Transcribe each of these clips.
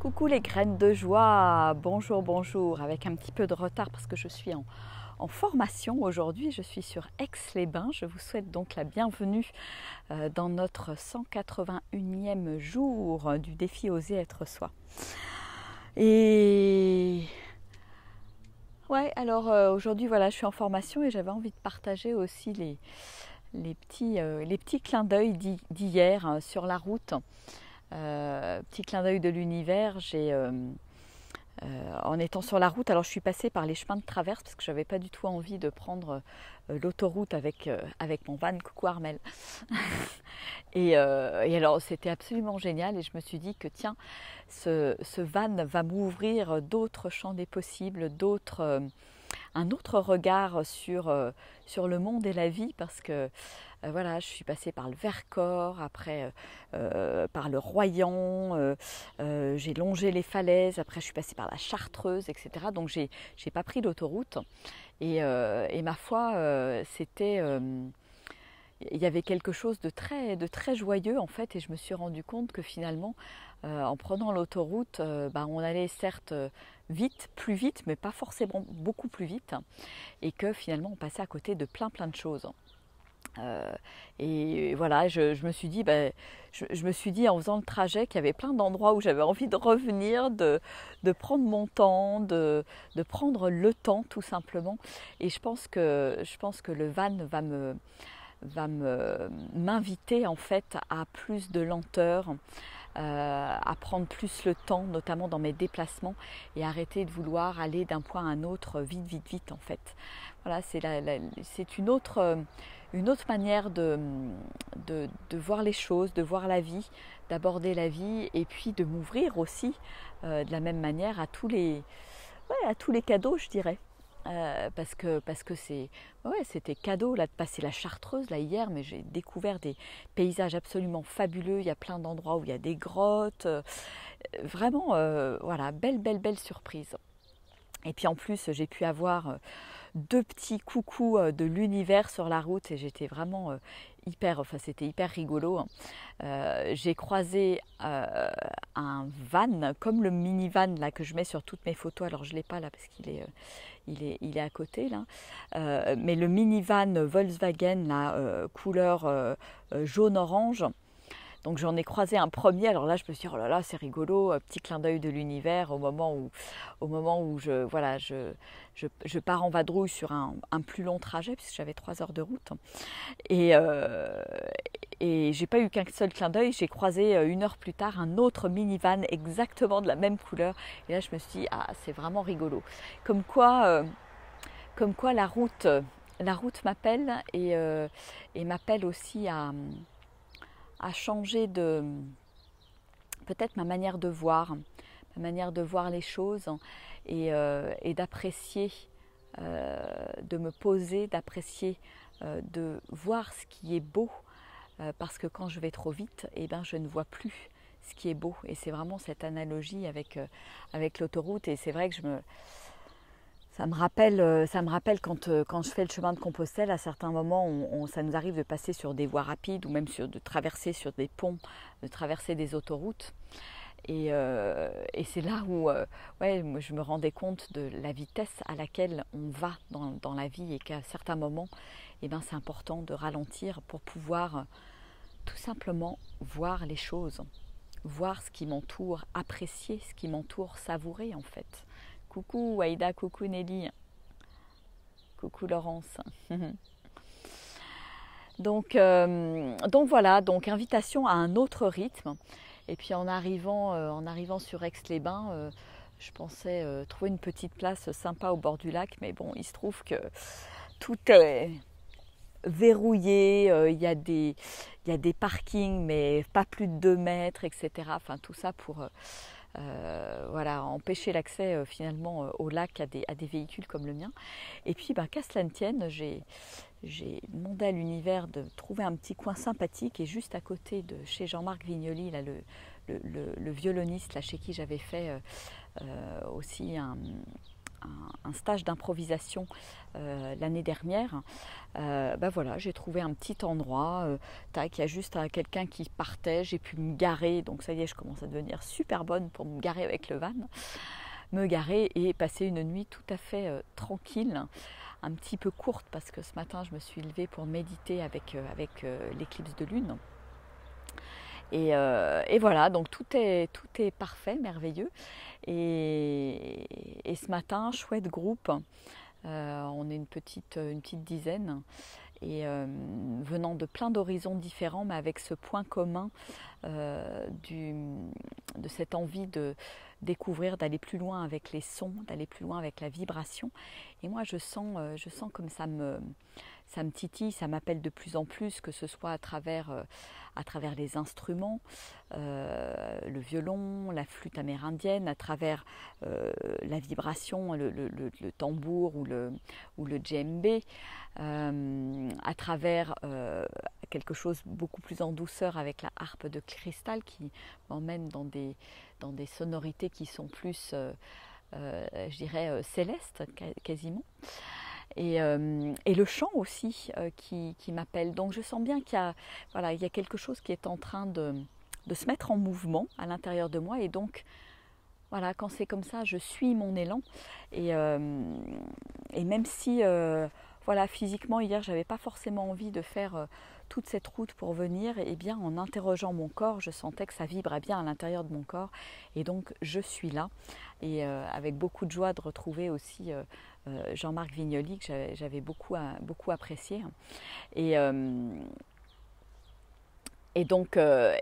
Coucou les graines de joie, bonjour, bonjour, avec un petit peu de retard parce que je suis en formation aujourd'hui, je suis sur Aix-les-Bains. Je vous souhaite donc la bienvenue dans notre 181e jour du défi Oser être soi. Et ouais, alors aujourd'hui voilà, je suis en formation et j'avais envie de partager aussi les petits clins d'œil d'hier sur la route. Petit clin d'œil de l'univers, en étant sur la route, alors je suis passée par les chemins de traverse parce que je n'avais pas du tout envie de prendre l'autoroute avec mon van, coucou Armel. et alors c'était absolument génial et je me suis dit que tiens, ce van va m'ouvrir d'autres champs des possibles, un autre regard sur le monde et la vie parce que voilà, je suis passée par le Vercors, après par le Royan, j'ai longé les falaises, après je suis passée par la Chartreuse, etc. Donc j'ai pas pris l'autoroute et ma foi, c'était... Il y avait quelque chose de très joyeux en fait et je me suis rendu compte que finalement en prenant l'autoroute on allait certes vite, plus vite mais pas forcément beaucoup plus vite et que finalement on passait à côté de plein de choses. Et voilà, je me suis dit, je me suis dit en faisant le trajet qu'il y avait plein d'endroits où j'avais envie de revenir, de prendre mon temps, de prendre le temps tout simplement et je pense que le van va m'inviter en fait à plus de lenteur, à prendre plus le temps, notamment dans mes déplacements et arrêter de vouloir aller d'un point à un autre vite en fait. Voilà, c'est une autre manière de voir les choses, de voir la vie, d'aborder la vie et puis de m'ouvrir aussi de la même manière à tous les cadeaux, je dirais. Parce que c'est, ouais, c'était cadeau là, de passer la Chartreuse là, hier, mais j'ai découvert des paysages absolument fabuleux. Il y a plein d'endroits où il y a des grottes. Vraiment, voilà, belle surprise. Et puis en plus, j'ai pu avoir deux petits coucous de l'univers sur la route et j'étais vraiment c'était hyper rigolo. J'ai croisé un van, comme le minivan là que je mets sur toutes mes photos. Alors je l'ai pas là parce qu'il est, il est à côté là. Mais le minivan Volkswagen là, couleur jaune orange. Donc j'en ai croisé un premier, alors là je me suis dit oh là là c'est rigolo, petit clin d'œil de l'univers au moment où je pars en vadrouille sur un plus long trajet puisque j'avais 3 heures de route et j'ai pas eu qu'un seul clin d'œil, j'ai croisé une heure plus tard un autre minivan exactement de la même couleur et là je me suis dit ah c'est vraiment rigolo, comme quoi la route m'appelle et m'appelle aussi à changer de peut-être ma manière de voir les choses et d'apprécier, de me poser, d'apprécier, de voir ce qui est beau parce que quand je vais trop vite, eh ben, je ne vois plus ce qui est beau et c'est vraiment cette analogie avec l'autoroute et c'est vrai que Ça me rappelle quand je fais le chemin de Compostelle, à certains moments, ça nous arrive de passer sur des voies rapides ou même de traverser sur des ponts, de traverser des autoroutes. Et c'est là où je me rendais compte de la vitesse à laquelle on va dans la vie et qu'à certains moments, c'est important de ralentir pour pouvoir tout simplement voir les choses, voir ce qui m'entoure, apprécier ce qui m'entoure, savourer en fait. Coucou Aïda, coucou Nelly, coucou Laurence. donc voilà, donc invitation à un autre rythme. Et puis en arrivant sur Aix-les-Bains, je pensais trouver une petite place sympa au bord du lac, mais bon, il se trouve que tout est verrouillé, il y a des parkings, mais pas plus de 2 mètres, etc. Enfin tout ça pour... voilà, empêcher l'accès finalement au lac à des véhicules comme le mien. Et puis, qu'à cela ne tienne, j'ai demandé à l'univers de trouver un petit coin sympathique et juste à côté de chez Jean-Marc Vignoli, là, le violoniste là, chez qui j'avais fait aussi un, un stage d'improvisation l'année dernière, ben voilà, j'ai trouvé un petit endroit, tac, il y a juste quelqu'un qui partait, j'ai pu me garer, donc ça y est, je commence à devenir super bonne pour me garer avec le van, me garer et passer une nuit tout à fait tranquille, un petit peu courte parce que ce matin je me suis levée pour méditer avec l'éclipse de lune. Et voilà, donc tout est parfait, merveilleux. Et ce matin, chouette groupe, on est une petite dizaine, et venant de plein d'horizons différents, mais avec ce point commun de cette envie de découvrir, d'aller plus loin avec les sons, d'aller plus loin avec la vibration. Et moi, je sens comme ça me titille, ça m'appelle de plus en plus, que ce soit à travers les instruments, le violon, la flûte amérindienne, à travers la vibration, le tambour ou le djembé, à travers quelque chose beaucoup plus en douceur avec la harpe de cristal qui m'emmène dans des sonorités qui sont plus, je dirais, célestes quasiment. Et le chant aussi qui m'appelle. Donc je sens bien qu'il y a quelque chose qui est en train de se mettre en mouvement à l'intérieur de moi. Et donc voilà, quand c'est comme ça, je suis mon élan. Et même si voilà, physiquement hier, j'avais pas forcément envie de faire toute cette route pour venir, et bien en interrogeant mon corps, je sentais que ça vibrait bien à l'intérieur de mon corps. Et donc je suis là. Et avec beaucoup de joie de retrouver aussi Jean-Marc Vignoli, que j'avais beaucoup apprécié. Et donc, ah,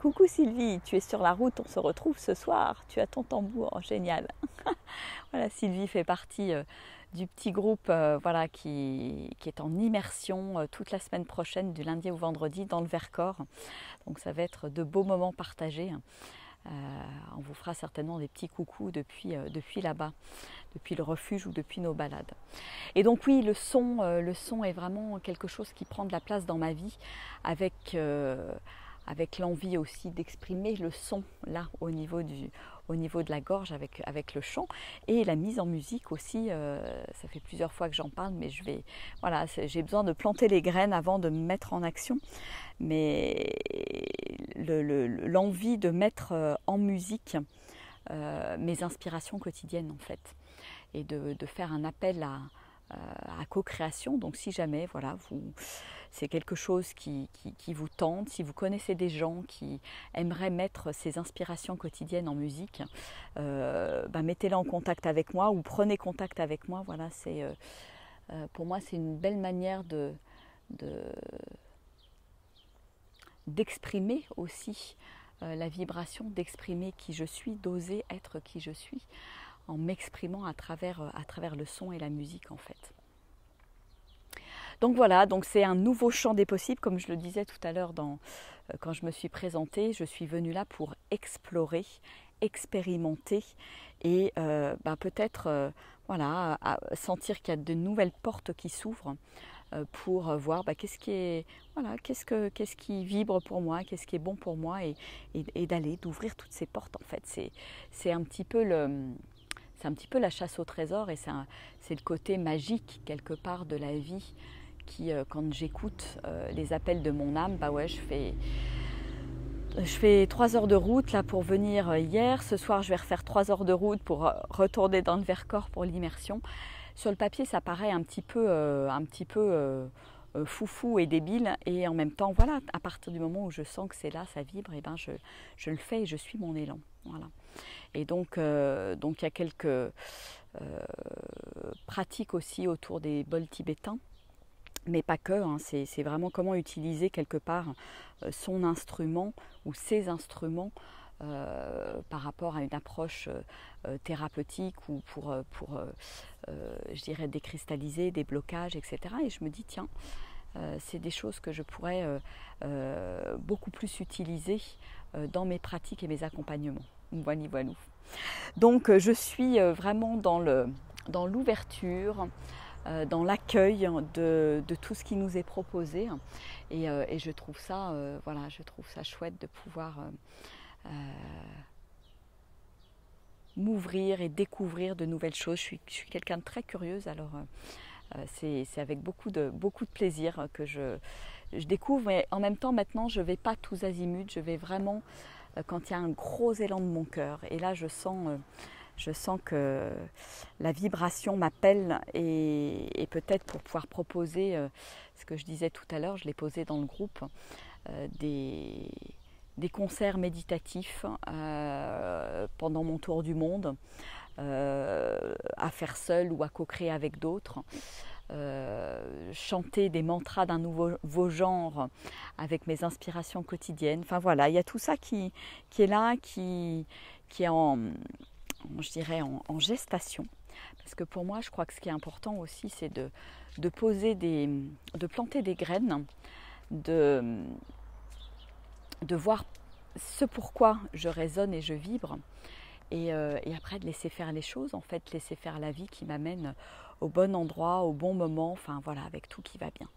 coucou Sylvie, tu es sur la route, on se retrouve ce soir, tu as ton tambour, génial. Voilà, Sylvie fait partie du petit groupe voilà, qui est en immersion toute la semaine prochaine, du lundi au vendredi, dans le Vercors. Donc ça va être de beaux moments partagés. On vous fera certainement des petits coucous depuis là-bas, depuis le refuge ou depuis nos balades. Et donc oui, le son est vraiment quelque chose qui prend de la place dans ma vie, avec l'envie aussi d'exprimer le son là au niveau de la gorge avec le chant et la mise en musique aussi. Ça fait plusieurs fois que j'en parle, mais voilà, j'ai besoin de planter les graines avant de me mettre en action. Mais l'envie de mettre en musique mes inspirations quotidiennes en fait, et de faire un appel à co-création. Donc si jamais voilà, c'est quelque chose qui vous tente, si vous connaissez des gens qui aimeraient mettre ces inspirations quotidiennes en musique, bah, mettez-les en contact avec moi ou prenez contact avec moi. Voilà, c'est pour moi c'est une belle manière d'exprimer aussi la vibration, d'exprimer qui je suis, d'oser être qui je suis en m'exprimant à travers le son et la musique en fait. Donc voilà, donc c'est un nouveau champ des possibles, comme je le disais tout à l'heure quand je me suis présentée. Je suis venue là pour explorer, expérimenter et bah, peut-être voilà, sentir qu'il y a de nouvelles portes qui s'ouvrent pour voir bah, qu'est-ce qui vibre pour moi, qu'est-ce qui est bon pour moi, et d'ouvrir toutes ces portes en fait. C'est un petit peu la chasse au trésor, et c'est le côté magique quelque part de la vie qui, quand j'écoute les appels de mon âme, bah ouais, je fais 3 heures de route là pour venir hier, ce soir je vais refaire 3 heures de route pour retourner dans le Vercors pour l'immersion. Sur le papier, ça paraît un petit peu foufou et débile, et en même temps, voilà, à partir du moment où je sens que c'est là, ça vibre, et ben je le fais et je suis mon élan. Voilà. Et donc il y a quelques pratiques aussi autour des bols tibétains, mais pas que, hein, c'est vraiment comment utiliser quelque part son instrument ou ses instruments par rapport à une approche thérapeutique ou pour je dirais décristalliser des blocages, etc. Et je me dis tiens, c'est des choses que je pourrais beaucoup plus utiliser dans mes pratiques et mes accompagnements. Voilà, voilà. Donc je suis vraiment dans l'ouverture, dans l'accueil de tout ce qui nous est proposé, et je trouve ça voilà, je trouve ça chouette de pouvoir m'ouvrir et découvrir de nouvelles choses. Je suis quelqu'un de très curieuse, alors c'est avec beaucoup de plaisir que je découvre. Mais en même temps, maintenant, je ne vais pas tous azimuts, je vais vraiment quand il y a un gros élan de mon cœur. Et là, je sens que la vibration m'appelle et peut-être pour pouvoir proposer, ce que je disais tout à l'heure, je l'ai posé dans le groupe, des concerts méditatifs pendant mon tour du monde, à faire seul ou à co-créer avec d'autres, chanter des mantras d'un nouveau genre avec mes inspirations quotidiennes. Enfin voilà, il y a tout ça qui est là, qui est en gestation, parce que pour moi je crois que ce qui est important aussi, c'est de planter des graines, de voir ce pourquoi je résonne et je vibre, et après de laisser faire les choses, en fait, laisser faire la vie qui m'amène au bon endroit, au bon moment, enfin voilà, avec tout qui va bien.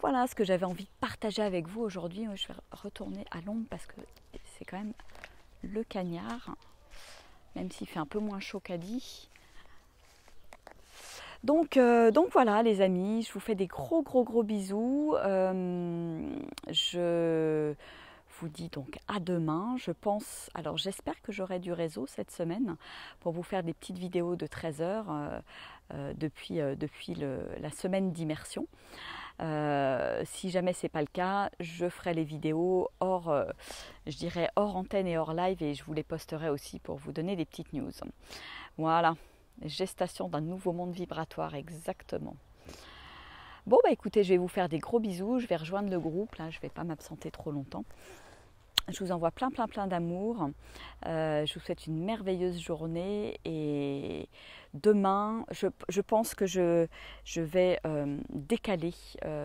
Voilà ce que j'avais envie de partager avec vous aujourd'hui. Je vais retourner à l'ombre parce que c'est quand même le cagnard, même s'il fait un peu moins chaud qu'à dit. Donc voilà les amis, je vous fais des gros bisous. Je vous dis donc à demain. Je pense, alors j'espère que j'aurai du réseau cette semaine pour vous faire des petites vidéos de 13 heures depuis la semaine d'immersion. Si jamais c'est pas le cas, je ferai les vidéos hors antenne et hors live, et je vous les posterai aussi pour vous donner des petites news. Voilà, gestation d'un nouveau monde vibratoire, exactement. Bon bah écoutez, je vais vous faire des gros bisous, je vais rejoindre le groupe, là je vais pas m'absenter trop longtemps. Je vous envoie plein d'amour, je vous souhaite une merveilleuse journée, et demain, je pense que je vais décaler,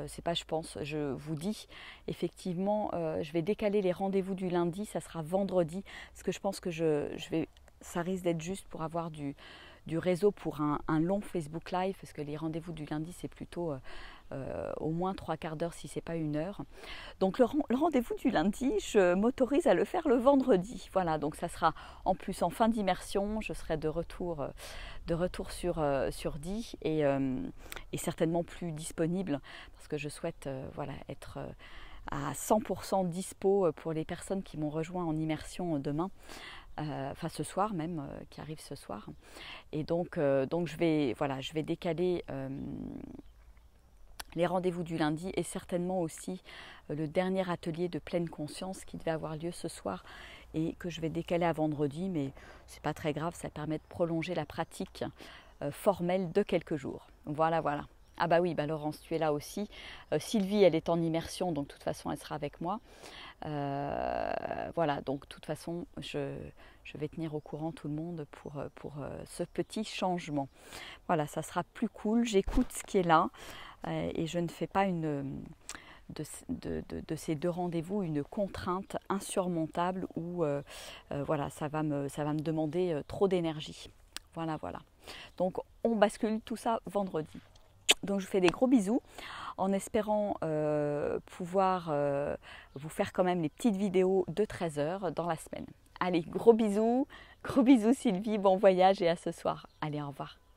c'est pas je pense, je vous dis, effectivement, je vais décaler les rendez-vous du lundi, ça sera vendredi, parce que je pense que ça risque d'être juste pour avoir du réseau pour un long Facebook Live, parce que les rendez-vous du lundi, c'est plutôt au moins 3/4 d'heure, si ce n'est pas 1 heure. Donc le rendez-vous du lundi, je m'autorise à le faire le vendredi. Voilà, donc ça sera en plus en fin d'immersion, je serai de retour sur Die, et certainement plus disponible, parce que je souhaite voilà, être à 100% dispo pour les personnes qui m'ont rejoint en immersion demain. Enfin ce soir même, qui arrive ce soir, et donc je vais décaler les rendez-vous du lundi, et certainement aussi le dernier atelier de pleine conscience qui devait avoir lieu ce soir et que je vais décaler à vendredi, mais c'est pas très grave, ça permet de prolonger la pratique formelle de quelques jours. Voilà. Ah bah oui, bah Laurence, tu es là aussi. Sylvie, elle est en immersion, donc de toute façon, elle sera avec moi. Voilà, donc de toute façon, je vais tenir au courant tout le monde pour ce petit changement. Voilà, ça sera plus cool. J'écoute ce qui est là, et je ne fais pas de ces deux rendez-vous une contrainte insurmontable où voilà, ça va me demander trop d'énergie. Voilà. Donc, on bascule tout ça vendredi. Donc je vous fais des gros bisous, en espérant pouvoir vous faire quand même les petites vidéos de 13 heures dans la semaine. Allez, gros bisous Sylvie, bon voyage et à ce soir. Allez, au revoir.